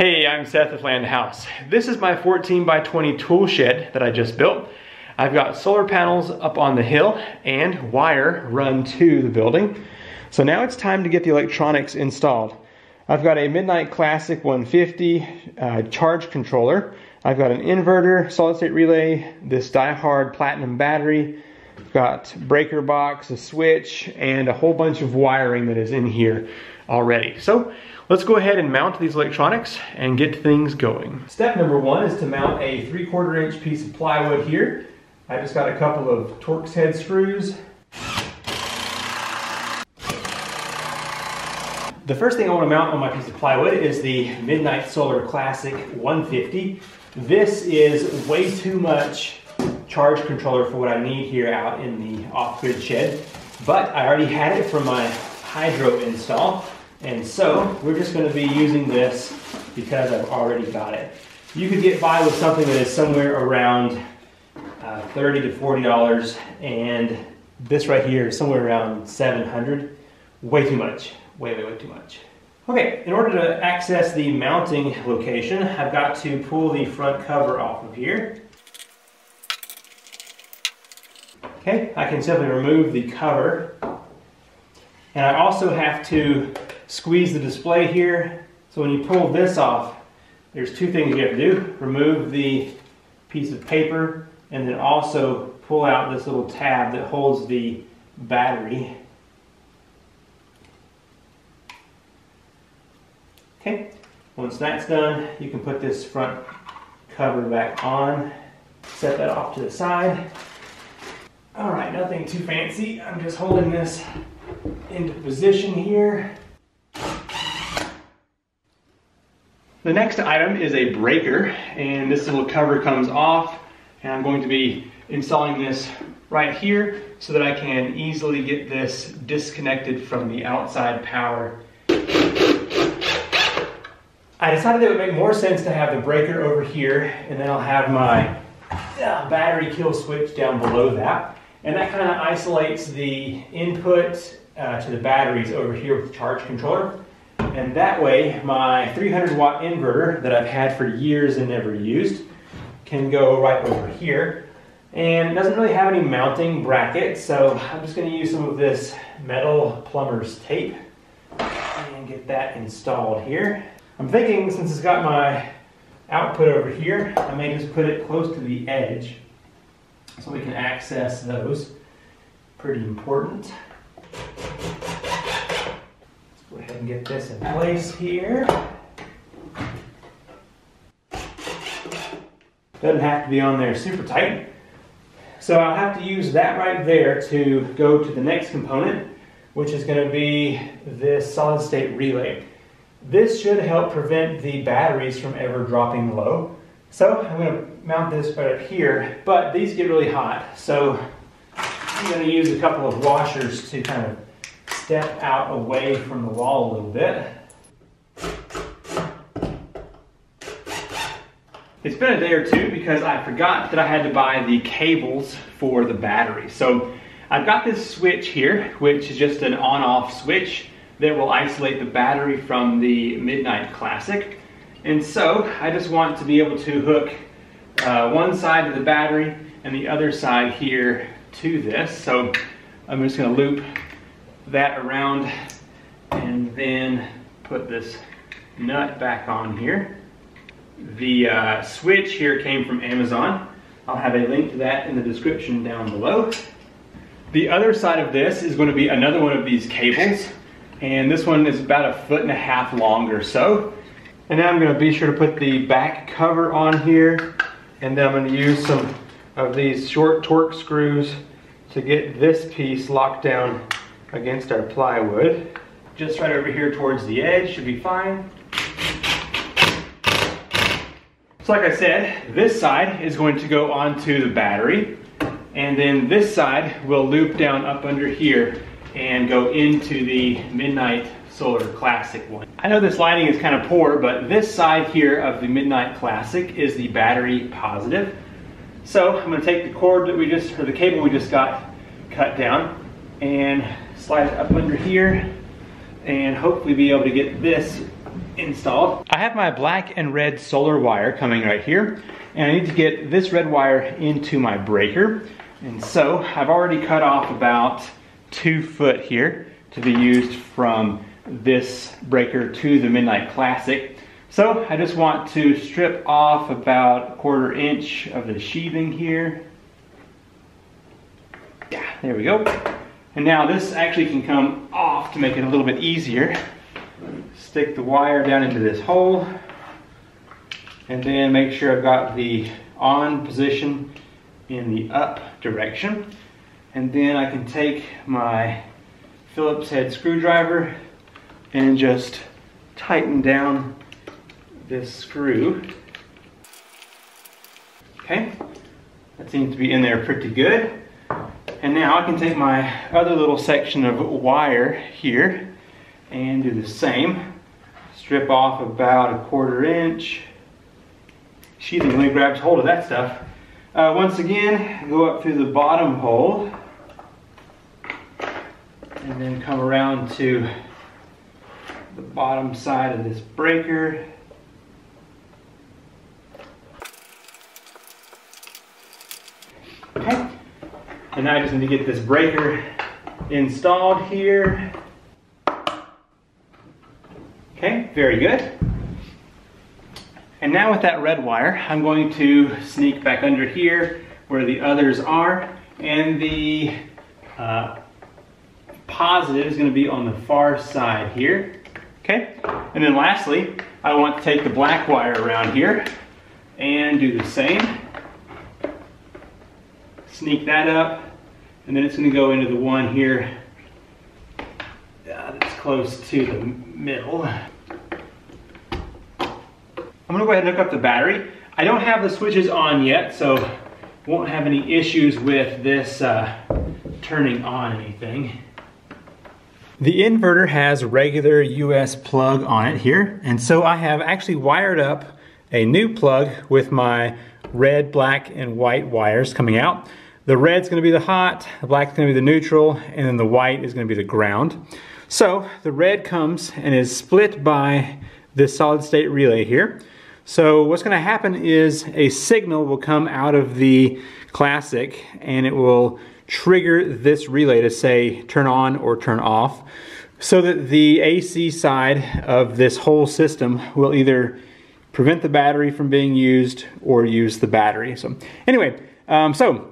Hey, I'm Seth with Land House. This is my 14x20 tool shed that I just built. I've got solar panels up on the hill and wire run to the building. So now it's time to get the electronics installed. I've got a MidNite Classic 150 charge controller. I've got an inverter, solid state relay, this die-hard platinum battery. I've got breaker box, a switch, and a whole bunch of wiring that is in here already. So let's go ahead and mount these electronics and get things going. Step number one is to mount a 3/4 inch piece of plywood here. I just got a couple of Torx head screws. The first thing I want to mount on my piece of plywood is the MidNite Solar Classic 150. This is way too much charge controller for what I need here out in the off-grid shed, but I already had it for my hydro install, and so we're just going to be using this because I've already got it. You could get by with something that is somewhere around $30 to $40, and this right here is somewhere around $700. Way too much. Way too much. Okay, in order to access the mounting location, I've got to pull the front cover off of here. Okay, I can simply remove the cover, and I also have to squeeze the display here. So when you pull this off, there's two things you have to do. Remove the piece of paper, and then also pull out this little tab that holds the battery. Okay, once that's done, you can put this front cover back on, set that off to the side. All right, nothing too fancy. I'm just holding this into position here. The next item is a breaker, and this little cover comes off. And I'm going to be installing this right here so that I can easily get this disconnected from the outside power. I decided that it would make more sense to have the breaker over here, and then I'll have my battery kill switch down below that. And that kind of isolates the input to the batteries over here with the charge controller. And that way, my 300-watt inverter that I've had for years and never used can go right over here, and it doesn't really have any mounting brackets, so I'm just going to use some of this metal plumber's tape and get that installed here. I'm thinking, since it's got my output over here, I may just put it close to the edge so we can access those. Pretty important. Let's go ahead and get this in place here. Doesn't have to be on there super tight. So I'll have to use that right there to go to the next component, which is going to be this solid state relay. This should help prevent the batteries from ever dropping low. So I'm going to mount this right up here, but these get really hot. So I'm going to use a couple of washers to kind of step out away from the wall a little bit. It's been a day or two because I forgot that I had to buy the cables for the battery. So I've got this switch here, which is just an on-off switch that will isolate the battery from the MidNite Classic. And so I just want to be able to hook one side of the battery and the other side here to this. So I'm just going to loop that around and then put this nut back on here. The switch here came from Amazon. I'll have a link to that in the description down below. The other side of this is going to be another one of these cables, and this one is about 1.5 feet long or so. And now I'm going to be sure to put the back cover on here, and then I'm going to use some of these short Torx screws to get this piece locked down against our plywood. Just right over here towards the edge should be fine. So like I said, this side is going to go onto the battery, and then this side will loop down up under here and go into the MidNite Solar Classic one. I know this lighting is kind of poor, but this side here of the MidNite Classic is the battery positive. So I'm going to take the cord that we just, or the cable we just got cut down, and slide it up under here, and hopefully be able to get this installed. I have my black and red solar wire coming right here, and I need to get this red wire into my breaker. And so I've already cut off about 2 foot here to be used from this breaker to the MidNite Classic. So I just want to strip off about 1/4 inch of the sheathing here. Yeah, there we go. And now this actually can come off to make it a little bit easier. Stick the wire down into this hole, and then make sure I've got the on position in the up direction. And then I can take my Phillips head screwdriver and just tighten down this screw. Okay, that seems to be in there pretty good. And now I can take my other little section of wire here and do the same. Strip off about 1/4 inch. Sheathing really grabs hold of that stuff. Once again, go up through the bottom hole and then come around to the bottom side of this breaker. Okay. And now I just need to get this breaker installed here. Okay, very good. And now with that red wire, I'm going to sneak back under here where the others are, and the positive is going to be on the far side here. Okay, and then lastly, I want to take the black wire around here and do the same. Sneak that up, and then it's going to go into the one here that's close to the middle. I'm going to go ahead and hook up the battery. I don't have the switches on yet, so won't have any issues with this turning on anything. The inverter has regular US plug on it here, and so I have actually wired up a new plug with my red, black, and white wires coming out. The red's going to be the hot, the black's going to be the neutral, and then the white is going to be the ground. So the red comes and is split by this solid state relay here. So what's going to happen is a signal will come out of the Classic, and it will trigger this relay to say turn on or turn off, so that the AC side of this whole system will either prevent the battery from being used or use the battery. So anyway, so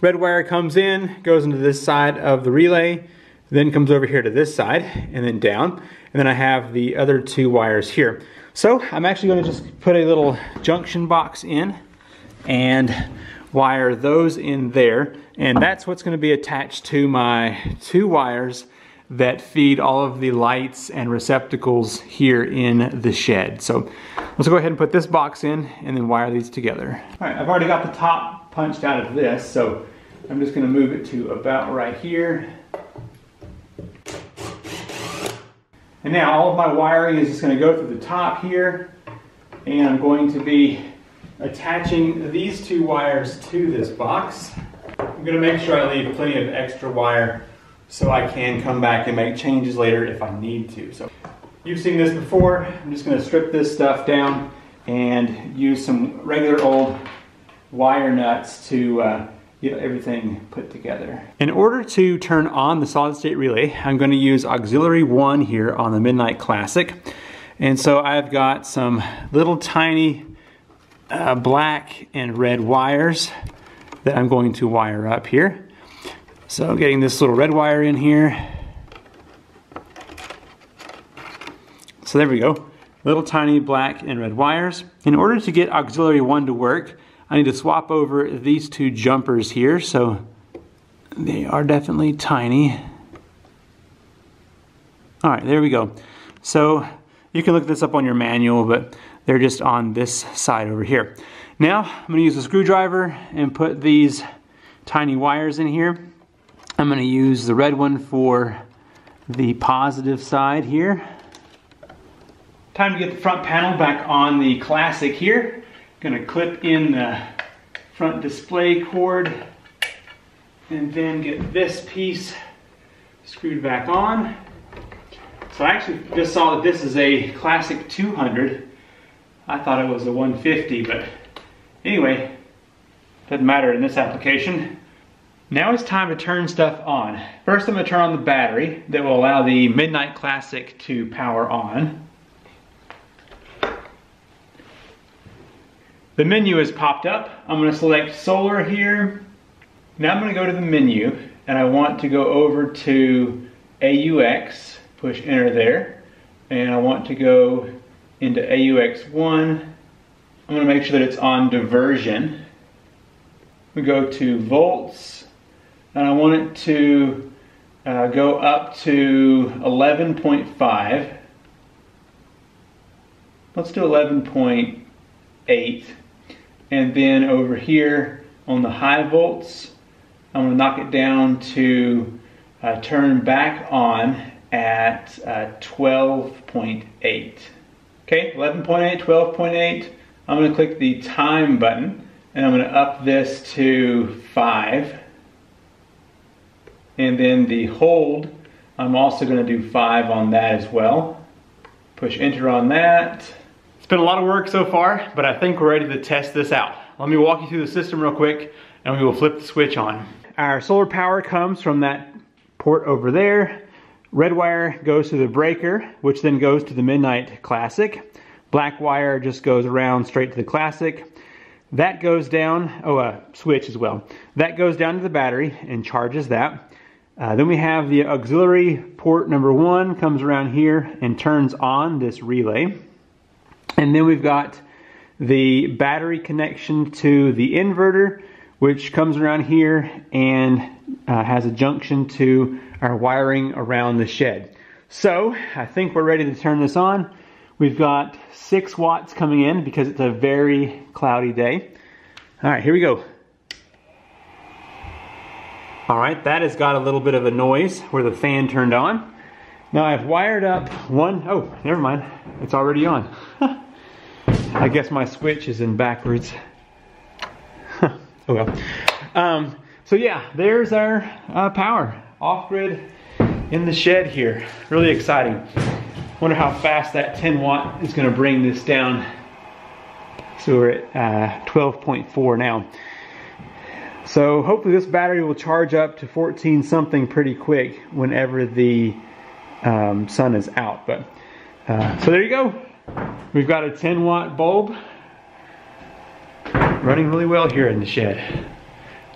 red wire comes in, goes into this side of the relay, then comes over here to this side and then down. And then I have the other two wires here. So I'm actually going to just put a little junction box in and wire those in there. And that's what's going to be attached to my two wires that feed all of the lights and receptacles here in the shed. So let's go ahead and put this box in and then wire these together. All right, I've already got the top punched out of this, so I'm just gonna move it to about right here. And now all of my wiring is just gonna go through the top here, and I'm going to be attaching these two wires to this box. I'm gonna make sure I leave plenty of extra wire so I can come back and make changes later if I need to. So you've seen this before. I'm just gonna strip this stuff down and use some regular old wire nuts to get everything put together. In order to turn on the solid state relay, I'm gonna use auxiliary 1 here on the MidNite Classic. And so I've got some little tiny black and red wires that I'm going to wire up here. So getting this little red wire in here. So there we go, little tiny black and red wires. In order to get auxiliary 1 to work, I need to swap over these two jumpers here. So they are definitely tiny. All right, there we go. So you can look this up on your manual, but they're just on this side over here. Now I'm gonna use a screwdriver and put these tiny wires in here. I'm going to use the red one for the positive side here. Time to get the front panel back on the Classic here. Going to clip in the front display cord and then get this piece screwed back on. So So I actually just saw that this is a Classic 200. I thought it was a 150, but anyway, doesn't matter in this application. Now it's time to turn stuff on. First, I'm going to turn on the battery that will allow the MidNite Classic to power on. The menu has popped up. I'm going to select solar here. Now I'm going to go to the menu and I want to go over to AUX, push enter there, and I want to go into AUX1. I'm going to make sure that it's on diversion. We go to volts and I want it to go up to 11.5. Let's do 11.8. And then over here on the high volts, I'm going to knock it down to turn back on at 12.8. Okay, 11.8, 12.8. I'm going to click the time button and I'm going to up this to 5. And then the hold, I'm also going to do 5 on that as well. Push enter on that. It's been a lot of work so far, but I think we're ready to test this out. Let me walk you through the system real quick and we will flip the switch on. Our solar power comes from that port over there. Red wire goes to the breaker, which then goes to the MidNite Classic. Black wire just goes around straight to the Classic. That goes down, switch as well. That goes down to the battery and charges that. Then we have the auxiliary port number 1 comes around here and turns on this relay. And then we've got the battery connection to the inverter, which comes around here and has a junction to our wiring around the shed. So I think we're ready to turn this on. We've got 6 watts coming in because it's a very cloudy day. All right, here we go. All right, that has got a little bit of a noise where the fan turned on. Now I've wired up one, oh, never mind, it's already on. I guess my switch is in backwards. Oh well. So yeah, there's our power, off-grid in the shed here. Really exciting. Wonder how fast that 10 watt is gonna bring this down. So we're at 12.4 now. So hopefully this battery will charge up to 14 something pretty quick whenever the sun is out. But so there you go. We've got a 10 watt bulb running really well here in the shed.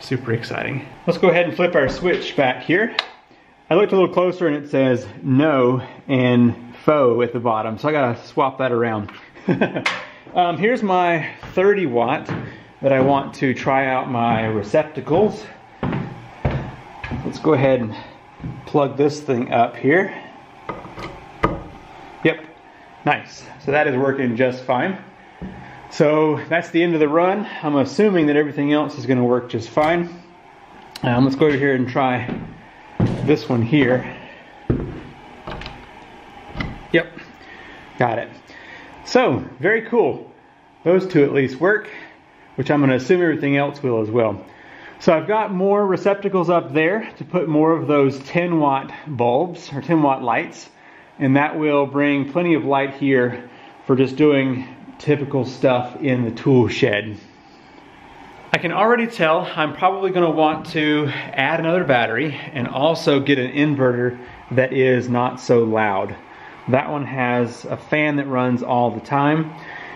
Super exciting. Let's go ahead and flip our switch back here. I looked a little closer and it says no and faux at the bottom, so I gotta swap that around. Here's my 30 watt that I want to try out my receptacles. Let's go ahead and plug this thing up here. Yep. Nice, so that is working just fine. So that's the end of the run. I'm assuming that everything else is gonna work just fine. Let's go over here and try this one here. Yep, got it. So, very cool. Those two at least work, which I'm gonna assume everything else will as well. So I've got more receptacles up there to put more of those 10 watt bulbs or 10 watt lights. And that will bring plenty of light here for just doing typical stuff in the tool shed. I can already tell I'm probably going to want to add another battery and also get an inverter that is not so loud. That one has a fan that runs all the time.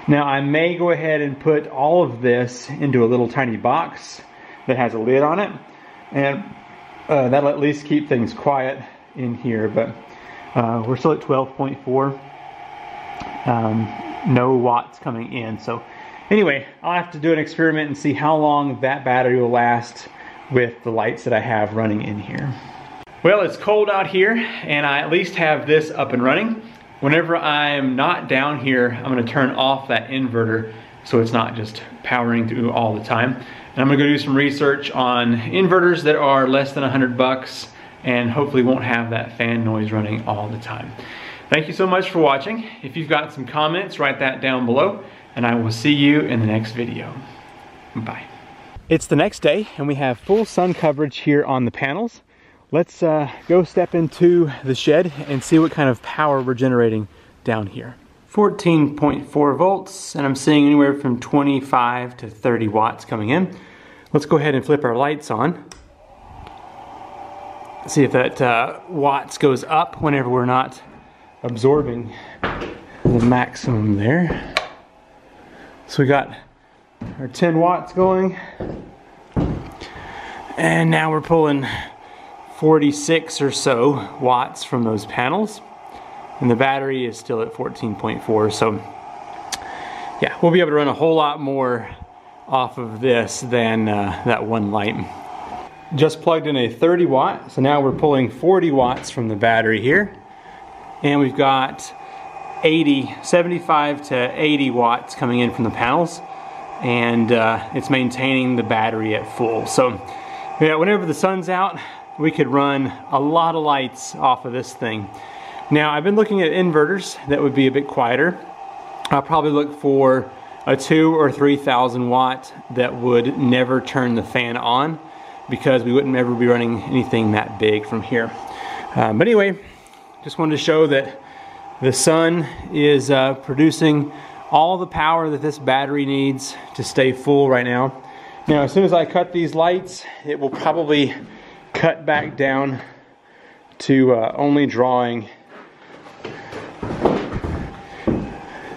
Now I may go ahead and put all of this into a little tiny box that has a lid on it, and that'll at least keep things quiet in here. But we're still at 12.4, no watts coming in. So anyway, I'll have to do an experiment and see how long that battery will last with the lights that I have running in here. Well, it's cold out here and I at least have this up and running. Whenever I'm not down here, I'm gonna turn off that inverter so it's not just powering through all the time. And I'm gonna go do some research on inverters that are less than $100 and hopefully won't have that fan noise running all the time. Thank you so much for watching. If you've got some comments, write that down below, and I will see you in the next video. Bye. It's the next day, and we have full sun coverage here on the panels. Let's go step into the shed and see what kind of power we're generating down here. 14.4 volts, and I'm seeing anywhere from 25 to 30 watts coming in. Let's go ahead and flip our lights on. See if that watts goes up whenever we're not absorbing the maximum there. So we got our 10 watts going, and now we're pulling 46 or so watts from those panels, and the battery is still at 14.4. so yeah, we'll be able to run a whole lot more off of this than that one light. Just plugged in a 30 watt, so now we're pulling 40 watts from the battery here, and we've got 75 to 80 watts coming in from the panels, and it's maintaining the battery at full. So yeah, whenever the sun's out, we could run a lot of lights off of this thing. Now, I've been looking at inverters that would be a bit quieter. I'll probably look for a 2,000 or 3,000 watt that would never turn the fan on, because we wouldn't ever be running anything that big from here. But anyway, just wanted to show that the sun is producing all the power that this battery needs to stay full right now. Now, as soon as I cut these lights, it will probably cut back down to only drawing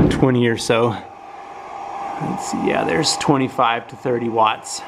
20 or so. Let's see, yeah, there's 25 to 30 watts.